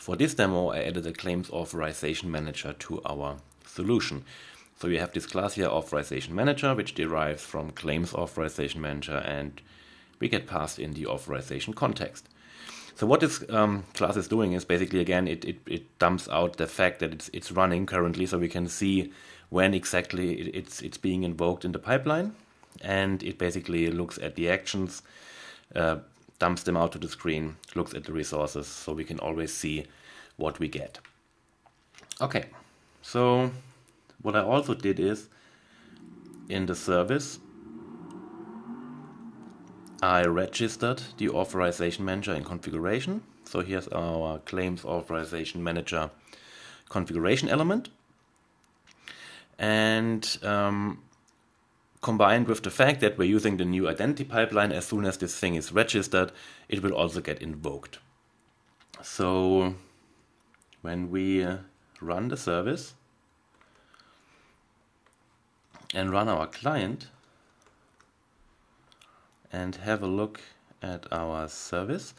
For this demo, I added a Claims Authorization Manager to our solution. So we have this class here, Authorization Manager, which derives from Claims Authorization Manager, and we get passed in the authorization context. So what this class is doing is basically, again, it dumps out the fact that it's running currently, so we can see when exactly it's being invoked in the pipeline, and it basically looks at the actions, dumps them out to the screen, looks at the resources, so we can always see what we get. Okay, so what I also did is, in the service, I registered the Authorization Manager in configuration. So here's our Claims Authorization Manager configuration element. And combined with the fact that we're using the new identity pipeline, as soon as this thing is registered, it will also get invoked. So when we run the service and run our client, and have a look at our service,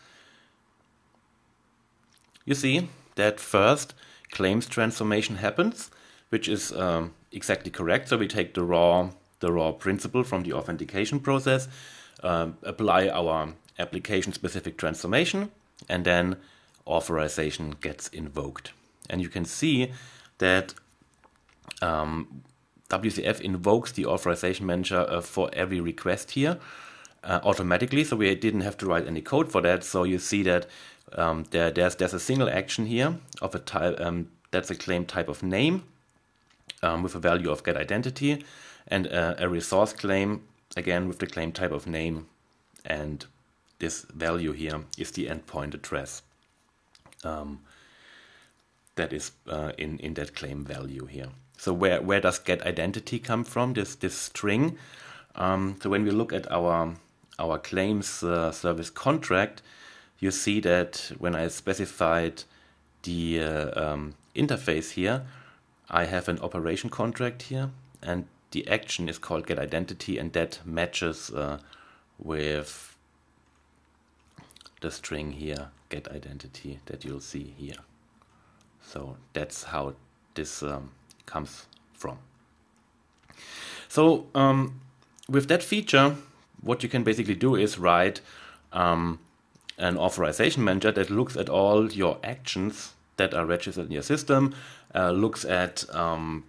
you see that first claims transformation happens, which is exactly correct. So we take the raw principle from the authentication process, apply our application specific transformation, and then authorization gets invoked. And you can see that WCF invokes the Authorization Manager for every request here. Automatically, so we didn't have to write any code for that. So you see that there's a single action here of a type that's a claim type of name with a value of get identity, and a resource claim again with the claim type of name, and this value here is the endpoint address that is in that claim value here. So where does get identity come from? This string. So when we look at our claims service contract, you see that when I specified the interface here, I have an operation contract here, and the action is called get identity, and that matches with the string here, get identity, that you'll see here. So that's how this comes from. So with that feature, what you can basically do is write an authorization manager that looks at all your actions that are registered in your system, looks at the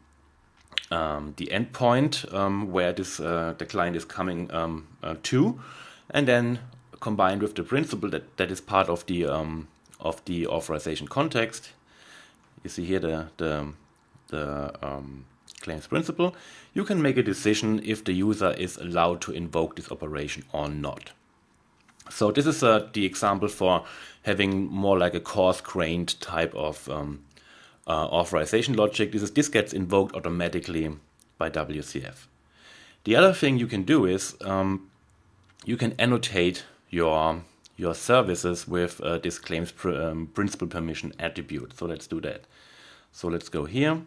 endpoint where the client is coming to, and then combined with the principle that is part of the authorization context. You see here the claims principle. You can make a decision if the user is allowed to invoke this operation or not. So this is the example for having more like a coarse-grained type of authorization logic. This gets invoked automatically by WCF. The other thing you can do is you can annotate your services with this claims principal permission attribute. So let's do that. So let's go here.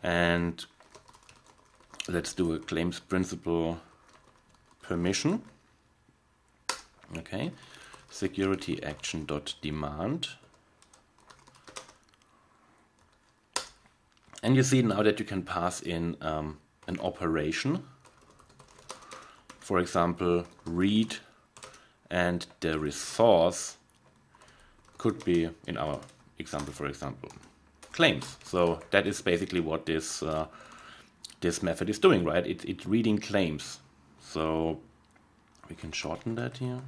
And let's do a claims principal permission. Okay, security action dot demand. And you see now that you can pass in an operation, for example, read, and the resource could be, in our example, for example, claims. So that is basically what this this method is doing, right? It's reading claims. So we can shorten that here.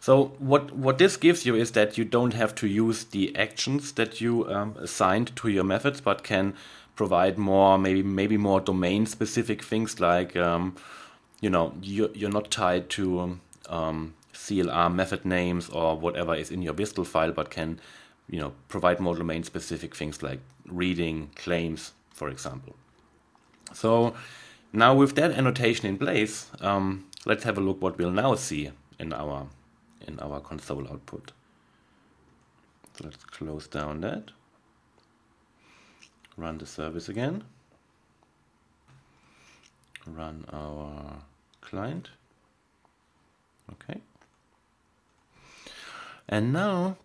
So what this gives you is that you don't have to use the actions that you assigned to your methods, but can provide more, maybe more domain-specific things like you know, you're not tied to CLR method names or whatever is in your WSDL file, but can, you know, provide more domain-specific things like reading claims, for example. So now with that annotation in place, let's have a look what we'll now see in our console output. So let's close down that. Run the service again. Run our client. Okay. And now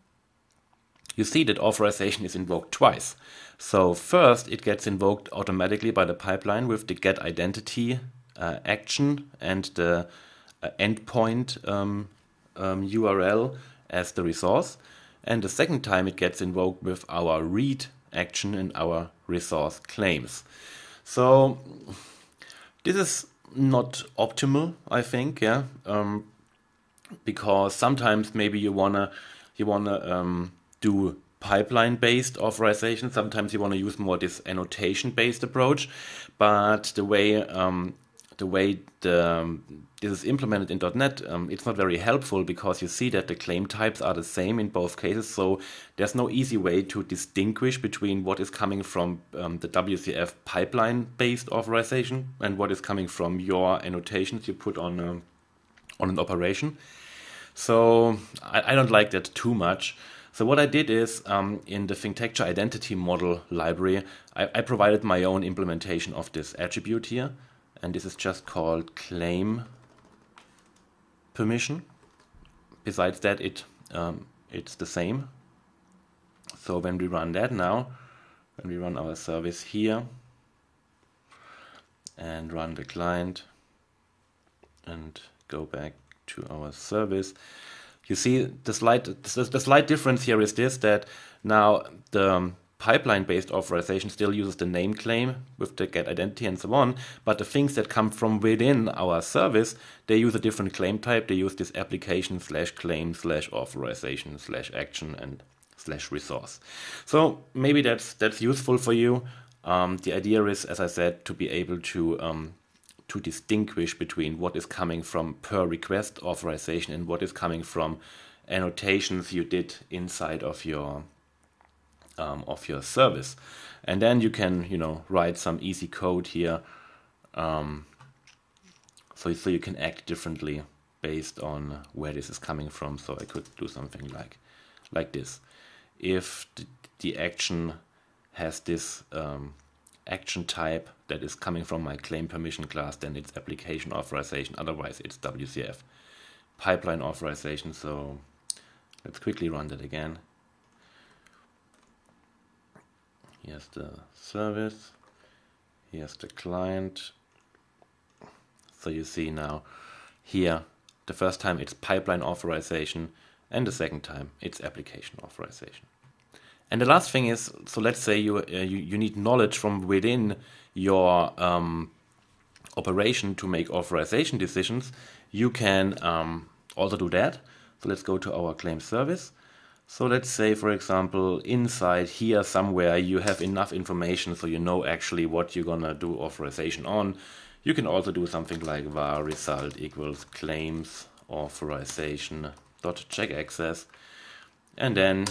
you see that authorization is invoked twice. So first it gets invoked automatically by the pipeline with the get identity action and the endpoint URL as the resource. And the second time it gets invoked with our read action and our resource claims. So this is not optimal, I think, yeah, because sometimes maybe you wanna do pipeline-based authorization. Sometimes you wanna use more this annotation-based approach. But the way this is implemented in .NET, it's not very helpful because you see that the claim types are the same in both cases. So there's no easy way to distinguish between what is coming from the WCF pipeline-based authorization and what is coming from your annotations you put on an operation. So I don't like that too much. So what I did is, in the ThinkTecture Identity Model library, I provided my own implementation of this attribute here. And this is just called claim permission. Besides that, it's the same. So when we run that now, when we run our service here and run the client and go back to our service, you see the slight difference here is this, that now the pipeline-based authorization still uses the name claim with the get identity and so on, but the things that come from within our service, they use a different claim type. They use this application/claim/authorization/action/resource. So maybe that's useful for you. The idea is, as I said, to be able to distinguish between what is coming from per request authorization and what is coming from annotations you did inside of your service. And then you can, you know, write some easy code here, so you can act differently based on where this is coming from. So I could do something like this. If the action has this action type that is coming from my claim permission class, then it's application authorization, otherwise it's WCF pipeline authorization. So let's quickly run that again. Here's the service, here's the client. So you see now here, the first time it's pipeline authorization and the second time it's application authorization. And the last thing is, so let's say you need knowledge from within your operation to make authorization decisions. You can also do that. So let's go to our claim service. So let's say, for example, inside here somewhere you have enough information so you know actually what you're gonna do authorization on. You can also do something like var result equals claims authorization dot check access, and then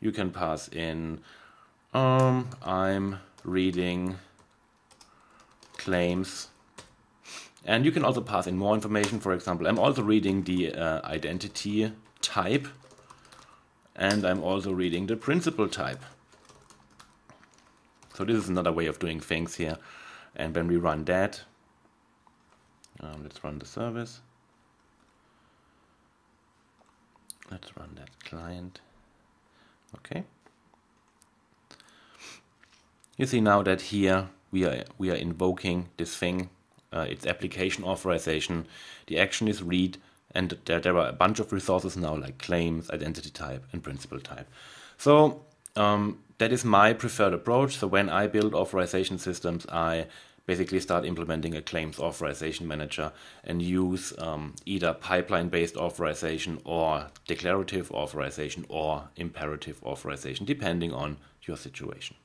you can pass in I'm reading claims. And you can also pass in more information. For example, I'm also reading the identity type. And I'm also reading the principal type. So this is another way of doing things here. And when we run that, let's run the service. Let's run that client. Okay. You see now that here we are invoking this thing. It's application authorization. The action is read. And there are a bunch of resources now, like claims, identity type, and principal type. So that is my preferred approach. So when I build authorization systems, I basically start implementing a claims authorization manager and use either pipeline-based authorization or declarative authorization or imperative authorization, depending on your situation.